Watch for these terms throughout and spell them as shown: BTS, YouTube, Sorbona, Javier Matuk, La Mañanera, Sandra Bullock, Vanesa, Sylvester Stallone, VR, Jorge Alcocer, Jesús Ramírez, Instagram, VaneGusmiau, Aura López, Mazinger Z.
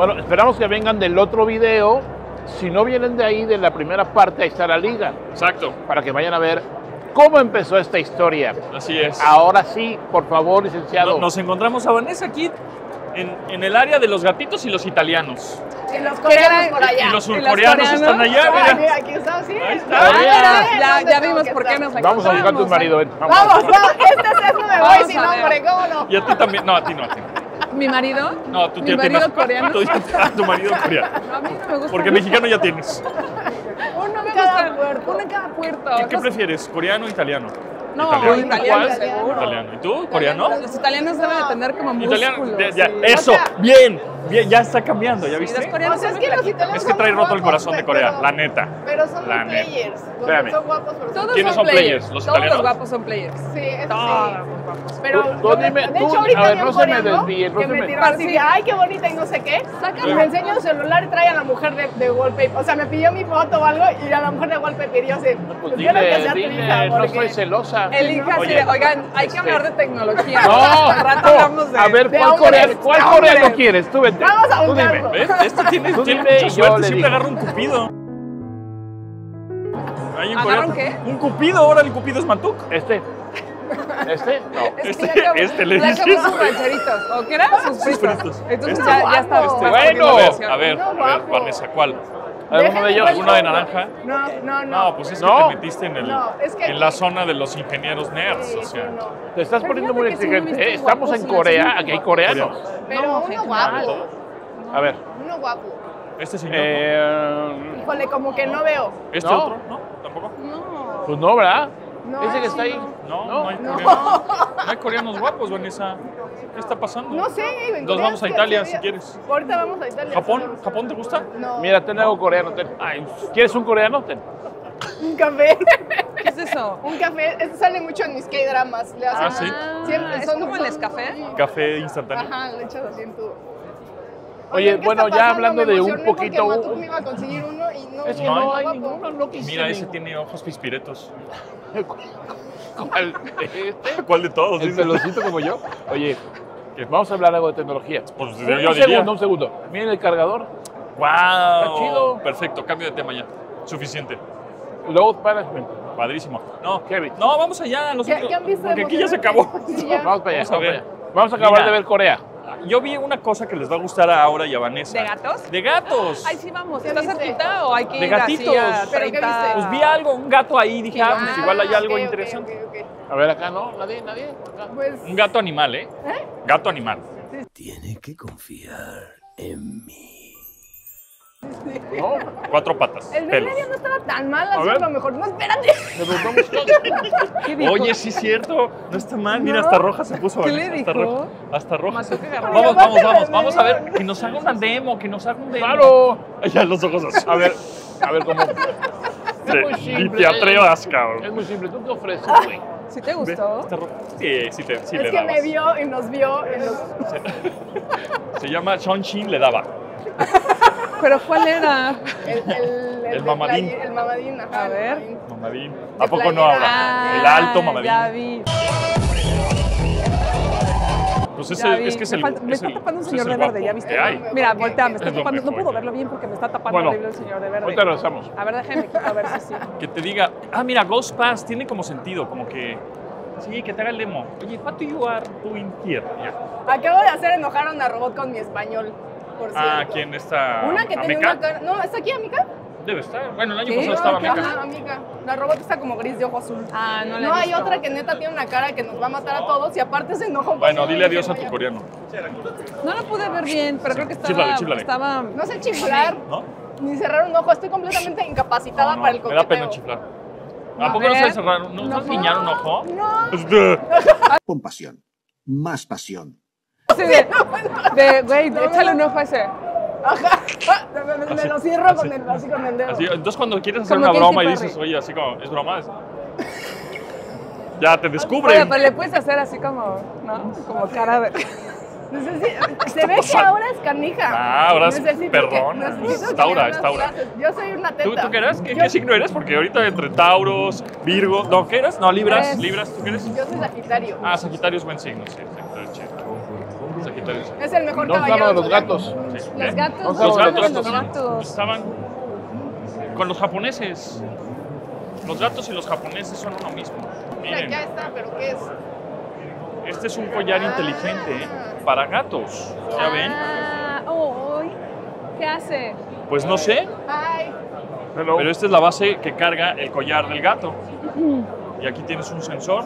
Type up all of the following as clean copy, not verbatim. Bueno, esperamos que vengan del otro video. Si no vienen de ahí, de la primera parte, ahí está la liga. Exacto. Para que vayan a ver cómo empezó esta historia. Así es. Ahora sí, por favor, licenciado. Nos encontramos a Vanesa aquí en el área de los gatitos y los italianos. Y los coreanos por allá. Y los surcoreanos están allá, mira. Aquí estamos, sí. Ahí está. Ya vimos por qué nos encontramos. Vamos a buscar tu marido, ven. Vamos, este es eso me voy sin nombre, ¿cómo no? Y a ti también, no, a ti no. ¿Mi marido? No, tú tienes. ¿Mi marido coreano? Tu marido coreano. No, a mí no me gusta. Porque mexicano ya tienes. Uno en cada puerto. Uno en cada puerto. ¿Qué prefieres, coreano o italiano? No, italiano. ¿Y tú, coreano? Los italianos deben de tener como músculos. Eso, bien. Ya está cambiando, ¿ya viste? Es que trae roto el corazón de Corea, la neta. Pero son players. Son guapos, pero ¿quiénes son players? Los italianos. Todos los guapos son players. Sí, eso sí. Pero de hecho ahorita hay un coreano que me tiró así de ay, qué bonita y no sé qué. Me enseña el celular y trae a la mujer de wallpaper. O sea, me pidió mi foto o algo y a la mujer de wallpaper y yo así. No soy celosa. El hija así de, oigan, hay que hablar de tecnología. No, rato hablamos de a ver, ¿cuál coreano quieres? Tú vente. Vamos a buscarlo. Esto tiene mucha suerte, siempre agarra un cupido. ¿Agarran qué? Un cupido, ahora el cupido es Matuk. No. Este le dices. Le sus rancheritos. ¿O qué eran? Sus fritos. Entonces ya está. Bueno. A ver, Vanesa, ¿cuál? ¿Alguna de naranja? No, pues es que te metiste en la zona de los ingenieros nerds. O sea, te estás poniendo muy exigente. Estamos en Corea, aquí hay coreanos. Pero uno guapo. A ver. Uno guapo. Este señor. Híjole, como que no veo. ¿Este otro? ¿No? ¿Tampoco? No. Pues no, ¿verdad? Ese que está ahí. No hay coreanos. No hay coreanos guapos, Vanesa. ¿Qué está pasando? No sé. Nos vamos a Italia si quieres. Ahorita vamos a Italia. ¿Japón te gusta? No. Mira, ten algo coreano. Ay, ¿quieres un coreano? Un café. ¿Qué es eso? Un café. Esto sale mucho en mis K-dramas. Ah, sí. Siempre son como el café. Café instantáneo. Ajá, le echas así en tu. Oye, bueno, ya hablando de un poquito. Matuk me iba a conseguir uno y no. Es que no hay ninguno, no quise. Mira, ese tiene ojos pispiretos. ¿Cuál de todos? ¿El pelocito como yo? Oye, vamos a hablar algo de tecnología. Pues yo diría. Un segundo. Miren el cargador. ¡Guau! Está chido. Perfecto, cambio de tema ya. Suficiente. Load management. Padrísimo. No, vamos allá. ¿Qué han visto? Porque aquí ya se acabó. Vamos para allá. Vamos a acabar de ver Corea. Yo vi una cosa que les va a gustar a Aura y a Vanesa. ¿De gatos? ¡De gatos! Ahí sí vamos. ¿Estás cerquita o hay que ir? De gatitos. Pues vi algo, un gato ahí. Dije, ah, pues igual hay algo interesante. A ver, acá no, nadie. Un gato animal, ¿eh? Gato animal. Tiene que confiar en mí. No, 4 patas. El de medio no estaba tan mal, así a lo mejor. No, espérate. Oye, sí es cierto. No está mal. Mira, hasta roja se puso. ¿Qué le dijo? Hasta roja. Vamos a ver. Que nos haga una demo, que nos haga un demo. Claro. Ya los ojos así. A ver cómo. Ni te atrevas, cabrón. Es muy simple. ¿Tú qué ofreces, güey? ¿Sí te gustó? Sí, le dabas. Es que me vio y nos vio. Se llama Sean Chin le daba. ¿Pero cuál era? El mamadín. El mamadín, ajá. A ver. Mamadín. ¿A poco no habla? El alto mamadín. Ya vi. Pues ese, es que es el... Me está tapando un señor de verde, ¿ya viste? Mira, voltea, me está tapando. No puedo verlo bien porque me está tapando horrible el señor de verde. Ahorita regresamos. A ver, déjame a ver si sí. Que te diga, ah, mira, Ghost Pass tiene como sentido, como que... Sí, que te haga el demo. Oye, what do you are doing here? Acabo de hacer enojar a una robot con mi español. Ah, ¿quién está? Una que tiene una cara. No, ¿está aquí Amica? Debe estar. Bueno, el año pasado estaba Amica. La robot está como gris de ojo azul. Ah, no la he visto. No, hay otra que neta tiene una cara que nos va a matar a todos y aparte se enoja un poco. Bueno, dile adiós a tu coreano. No lo pude ver bien, pero creo que estaba... No sé chiflar, ni cerrar un ojo. Estoy completamente incapacitada para el coqueteo. Me da pena chiflar. ¿A poco no sabes cerrar? ¿No has guiñado un ojo? No. Con pasión. Más pasión. Güey, échale un ojo a ese. Ajá. Me lo cierro así, con el dedo. Así, entonces, cuando quieres hacer como una broma y dices, oye, así como, es broma. Ya te descubren. Oye, pero le puedes hacer así como, ¿no? Como cara de. Se ve que ahora es canija. Ah, ahora es perrona. Es Taura, es Taura. Yo soy una teta. ¿Tú qué eres? ¿Qué signo eres? Porque ahorita entre Tauros, Virgo. ¿No qué eres? No, Libras. ¿Tú qué eres? Yo soy Sagitario. Ah, Sagitario es buen signo, sí. Sagitario. Es el mejor caballero. Los gatos. Sí. Los gatos. Los gatos estaban con los japoneses. Los gatos y los japoneses son uno mismo. Miren. Mira, acá está, pero ¿qué es? Este es un collar inteligente para gatos. ¿Ya ven? Oh, ¿qué hace? Pues no sé. Ay. Pero esta es la base que carga el collar del gato. Y aquí tienes un sensor.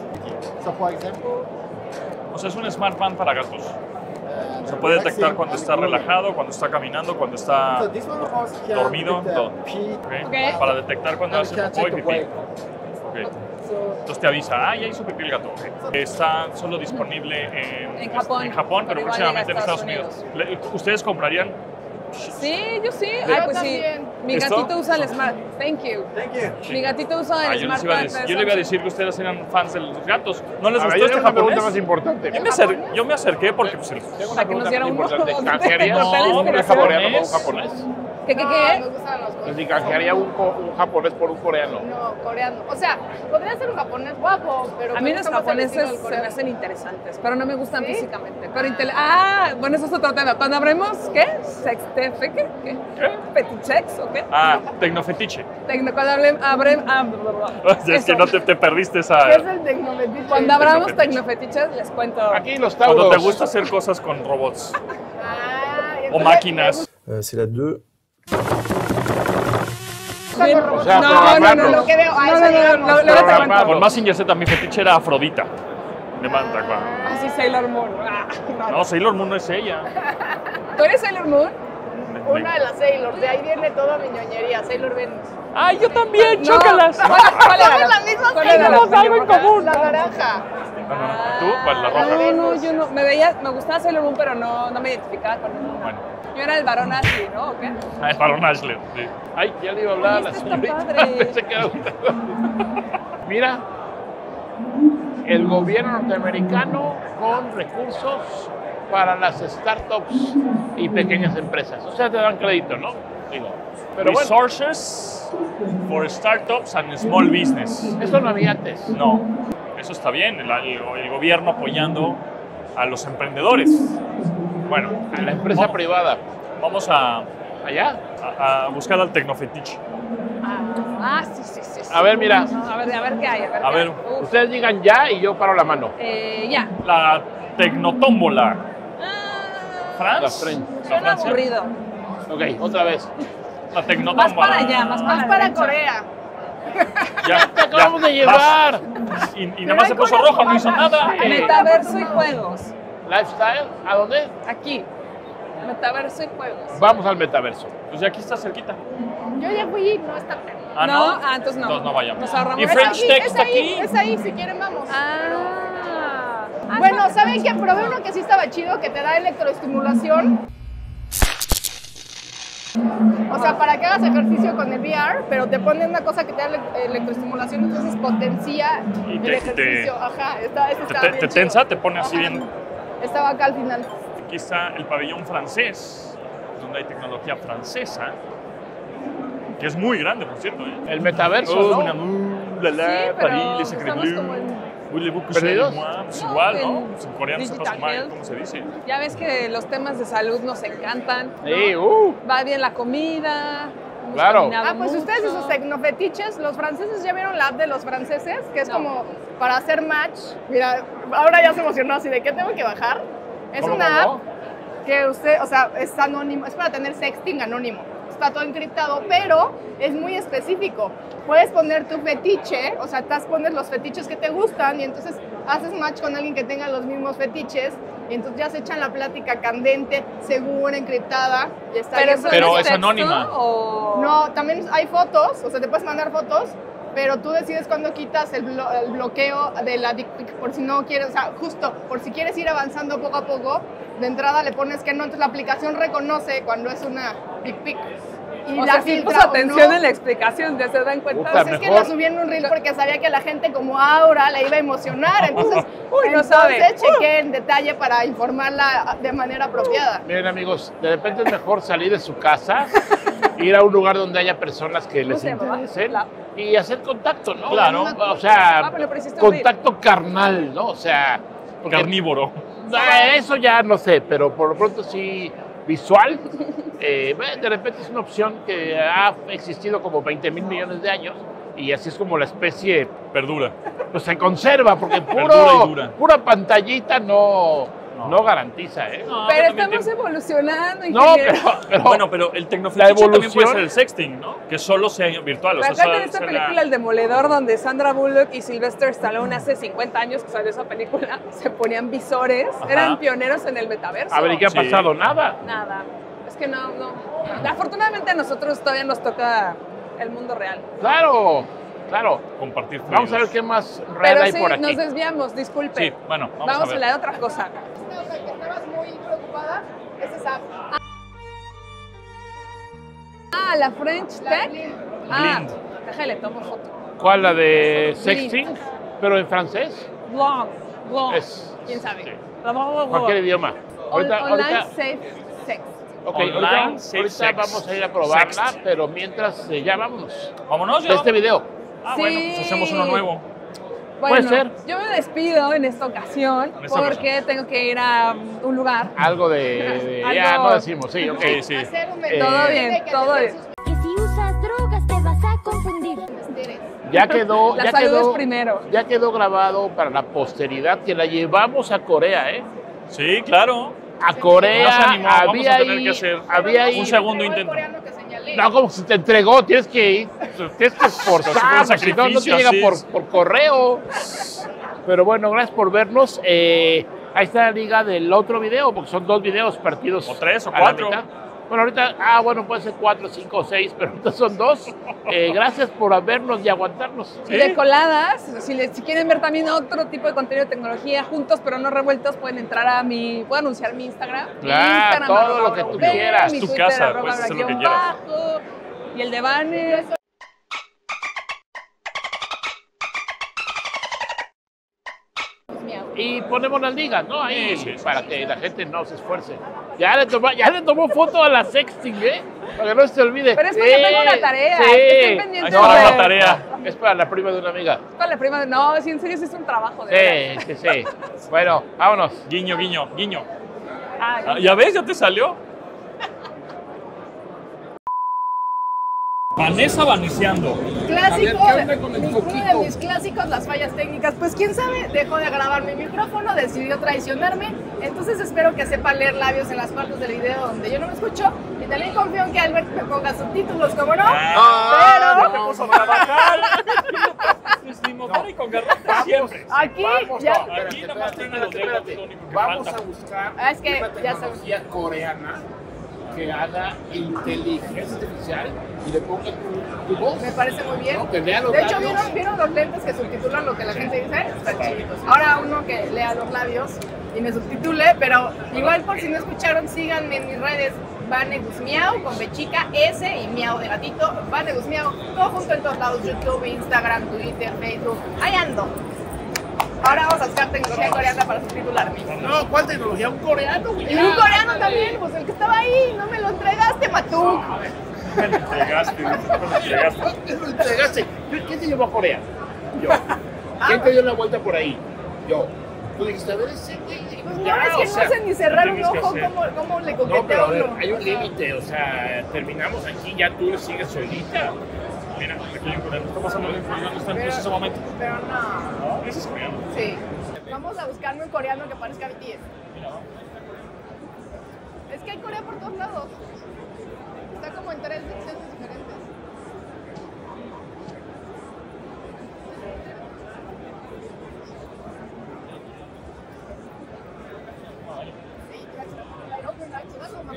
O sea, es un smart band para gatos. Se puede detectar cuando está relajado, cuando está caminando, cuando está dormido, todo. Okay. Para detectar cuando hace popó y pipí. Okay. Entonces te avisa, ah, ya hizo pipí el gato. Okay. Está solo disponible en Japón, pero próximamente en Estados Unidos. ¿Ustedes comprarían? Sí, yo sí. Ay, pues sí. Mi gatito usa el Smart. Thank you. Sí. Mi gatito usa el Smart. Yo le iba a decir que ustedes eran fans de los gatos. ¿No les gustó este japonés? Más importante. Yo me acerqué porque pues, para que nos dieran un ¿Canjearía un japonés? ¿Qué? No, nos gustan los coreanos. ¿Ni canjearía un japonés por un coreano? No, coreano. O sea, podría ser un japonés guapo, pero... A mí los japoneses se me hacen interesantes, pero no me gustan físicamente. Pero bueno, eso es otro tema. Cuando hablemos, ¿qué? ¿Sextefe? ¿Qué? ¿Fetichex o qué? Ah, tecnofetiche. Cuando hablemos... Es que no te perdiste esa... ¿Qué es el tecnofetiche? Cuando hablamos tecnofetiches, les cuento... Aquí los tauros. Cuando te gusta hacer cosas con robots. O máquinas. C'est la 2. O sea, no, lo que veo. Con Mazinger Z, mi fetiche era Afrodita. De Manta, así Sailor Moon. No, Sailor Moon no es ella. ¿Tú eres Sailor Moon? Una de las Sailor, de ahí viene toda mi ñoñería, Sailor Venus. ¡Ay, yo también! ¡Chócalas! Tenemos algo en común. La naranja. ¿Tú? ¿Cuál? La roja. No, yo no. Me gustaba Sailor Moon, pero no me identificaba con ninguna. Yo era el varón Ashley, ¿no? ¿O qué? Ah, el varón Ashley, sí. Ay, ya le iba a hablar a la señorita. Mira, el gobierno norteamericano con recursos para las startups y pequeñas empresas. O sea, te dan crédito, ¿no? Digo, pero resources for startups and small business. Eso no había antes. No, eso está bien, el gobierno apoyando a los emprendedores. Bueno, a la empresa privada. Vamos a buscar al tecnofetiche. Sí. A ver, mira. A ver qué hay. A ver. Ustedes digan ya y yo paro la mano. Ya. La tecnotómbola. Suena aburrido. Ok, otra vez. La tecnotómbola. Más para allá, más para Corea. Ya, te acabamos de llevar. Y nada más se puso rojo, no hizo nada. Metaverso y juegos. Lifestyle, ¿a dónde? Aquí, metaverso y juegos. Vamos al metaverso. Pues ya aquí está cerquita. Yo ya fui y no está cerca. Ah, no. Entonces no. Entonces no vayamos. Nos ahorramos. Y French Tech está aquí. Es ahí, si quieren vamos. Bueno, ¿saben qué? Probé uno que sí estaba chido, que te da electroestimulación. O sea, para que hagas ejercicio con el VR, pero te ponen una cosa que te da electroestimulación, entonces potencia el ejercicio. Ajá, te tensa, te pone así bien. Estaba acá al final. Aquí está el pabellón francés, donde hay tecnología francesa, que es muy grande, por cierto. El metaverso, París, igual, ¿no? En coreano se pasa mal, ¿cómo se dice? Ya ves que los temas de salud nos encantan. Sí, va bien la comida. Claro. Pues ustedes y sus tecnofetiches, los franceses ya vieron la app de los franceses, que es como para hacer match. Mira, ahora ya se emocionó así de ¿qué tengo que bajar? Es una app que usted, o sea, es anónimo, es para tener sexting anónimo. Está todo encriptado, pero es muy específico. Puedes poner tu fetiche, o sea, pones los fetiches que te gustan y entonces haces match con alguien que tenga los mismos fetiches y entonces ya se echan la plática candente, segura, encriptada. Y está pero es anónima. ¿O? No, también hay fotos, o sea, te puedes mandar fotos, pero tú decides cuándo quitas el bloqueo de la dick pic, por si no quieres, o sea, justo, por si quieres ir avanzando poco a poco, de entrada le pones que no, entonces la aplicación reconoce cuando es una dick pic. Y o sea, sí puso atención en la explicación, ya se dan cuenta. Pues es que la subí en un reel porque sabía que la gente como Aura la iba a emocionar, entonces, chequé en detalle para informarla de manera apropiada. Miren amigos, de repente es mejor salir de su casa, ir a un lugar donde haya personas que les interesen y hacer contacto, ¿no? Claro, o sea, contacto carnal, ¿no? O sea, carnívoro. Eso ya no sé, pero por lo pronto sí, visual. De repente es una opción que ha existido como 20.000 millones de años y así es como la especie perdura. Pues se conserva, porque pura pantallita no garantiza, ¿eh? No, pero estamos evolucionando. Ingeniero. No, pero bueno, pero el tecnofetiche también puede ser el sexting, ¿no? Que solo sea virtual. Acá en esta película El Demoledor, donde Sandra Bullock y Sylvester Stallone hace 50 años que salió esa película, se ponían visores, eran pioneros en el metaverso. A ver, ¿y qué ha pasado? Nada. Nada. Es que no. Afortunadamente a nosotros todavía nos toca el mundo real. ¡Claro! Claro, compartir. Vamos a ver qué más red hay por aquí. Nos desviamos, disculpe. Sí, bueno, vamos a hablar de otra cosa. Que estabas muy preocupada, esa es app. Ah, la French Tech. Ah, déjale, tomo foto. ¿Cuál, la de sexting? Pero en francés. Long. ¿Quién sabe? Sí. Cualquier idioma. Online safe sex. Ok, ahorita vamos a ir a probarla, pero mientras ya vámonos. Vámonos ya. De este video. Ah, sí. Bueno, pues hacemos uno nuevo. Bueno, puede ser. Yo me despido en esta ocasión porque tengo que ir a un lugar. Algo de ya no decimos, sí, ok. Sí. Todo bien, todo bien. Que si usas drogas te vas a confundir. Ya quedó, la salud es primero. Ya quedó grabado para la posteridad que la llevamos a Corea, ¿eh? Sí, claro. A Corea no se animó, había ahí un segundo intento. No, como si te entregó, tienes que esforzar, no te llega por correo. Pero bueno, gracias por vernos. Ahí está la liga del otro video, porque son dos videos partidos. O tres o cuatro. Bueno, ahorita, puede ser 4, 5 o 6, pero ahorita son 2. Gracias por vernos y aguantarnos. ¿Sí? De coladas, si quieren ver también otro tipo de contenido de tecnología juntos, pero no revueltos, pueden entrar a mi, puedo anunciar mi Instagram. Claro, mi Instagram, todo lo que tú quieras. Tu Twitter, casa, puedes hacer lo que quieras. Y el de Vane. Y ponemos las ligas, ¿no? Ahí, sí, para que la gente no se esfuerce. Ya le tomó foto a la sexting, ¿eh? Para que no se olvide. Pero es porque tengo una tarea. Sí. Estoy pendiente. No, para la tarea. Es para la prima de una amiga. Es para la prima de... No, si en serio es un trabajo. De sí. Bueno, vámonos. Guiño. Ah, ¿ya ves? Ya te salió. Vanesa vaniciando. Clásico, uno de mis clásicos, las fallas técnicas. Pues quién sabe, dejó de grabar mi micrófono, decidió traicionarme. Entonces espero que sepa leer labios en las partes del video donde yo no me escucho. Y también confío en que Albert me ponga subtítulos, ¿cómo no? Pero... no te puso a trabajar. Ni con garrotas siempre. Aquí nada más tiene los dedos. Vamos a buscar una tecnología coreana que haga inteligencia artificial y le ponga tu voz. Me parece muy bien. No, de hecho, ¿vieron los lentes que subtitulan lo que la gente dice? Están chiquitos. Ahora uno que lea los labios y me subtitule, pero igual por si no escucharon, síganme en mis redes. VaneGusmiau con B chica, S y miau de gatito. VaneGusmiau, todo junto en todos lados, YouTube, Instagram, Twitter, Facebook. Ahí ando. Ahora vamos a buscar tecnología coreana para subtitularme. No, ¿cuál tecnología? Un coreano, güey. Y un coreano también, pues el que estaba ahí, no me lo entregaste, Matuk. No me lo entregaste. ¿Quién te llevó a Corea? Yo. ¿Quién te dio una vuelta por ahí? Yo. Tú dijiste, a ver, ese güey. Pues no, es que no sé ni cerrar un ojo, cómo le coqueteo. No, pero hay un límite, o sea, terminamos aquí, ya tú sigues solita. Mira, aquí hay un coreano, está pasando el coreano, está en ese momento. Pero no. ¿Ese es coreano? Sí. Vamos a buscarme un coreano que parezca BTS. Mira, es que hay Corea por todos lados. Está como en 3 secciones diferentes.